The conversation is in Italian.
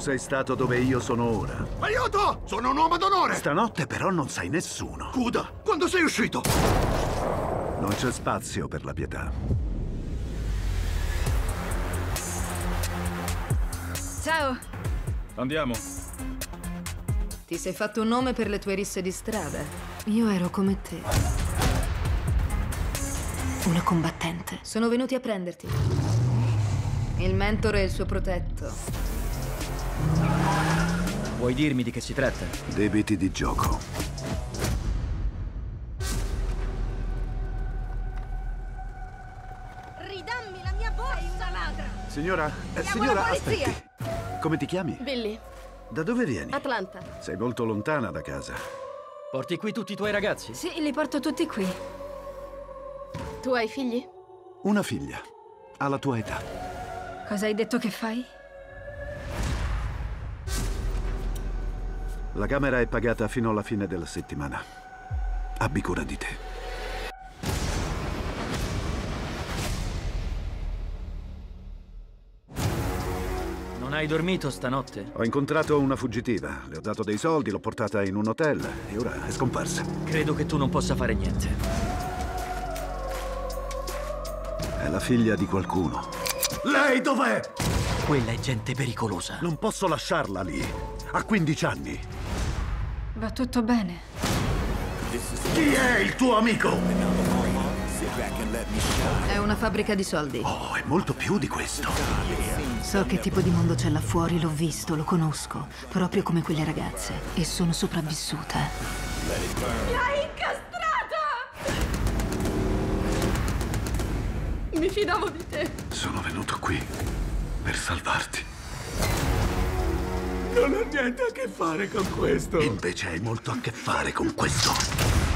sei stato dove io sono ora. Aiuto! Sono un uomo d'onore! Stanotte però non sai nessuno. Kuda, quando sei uscito? Non c'è spazio per la pietà. Ciao. Andiamo. Ti sei fatto un nome per le tue risse di strada. Io ero come te. Una combattente. Sono venuti a prenderti. Il mentore e il suo protetto. Vuoi dirmi di che si tratta? Debiti di gioco. Ridammi la mia borsa, una ladra! Signora, signora, aspetti. Come ti chiami? Billy. Da dove vieni? Atlanta. Sei molto lontana da casa. Porti qui tutti i tuoi ragazzi? Sì, li porto tutti qui. Tu hai figli? Una figlia. Alla tua età. Cosa hai detto che fai? La camera è pagata fino alla fine della settimana. Abbi cura di te. Non hai dormito stanotte? Ho incontrato una fuggitiva. Le ho dato dei soldi, l'ho portata in un hotel e ora è scomparsa. Credo che tu non possa fare niente. È la figlia di qualcuno. Lei dov'è? Quella è gente pericolosa. Non posso lasciarla lì. Ha 15 anni. Va tutto bene. Chi è il tuo amico? È una fabbrica di soldi. Oh, è molto più di questo. So che tipo di mondo c'è là fuori, l'ho visto, lo conosco. Proprio come quelle ragazze. E sono sopravvissuta. L'hai incastrata! Mi fidavo di te. Sono venuto qui per salvarti. Non ho niente a che fare con questo. Invece hai molto a che fare con questo.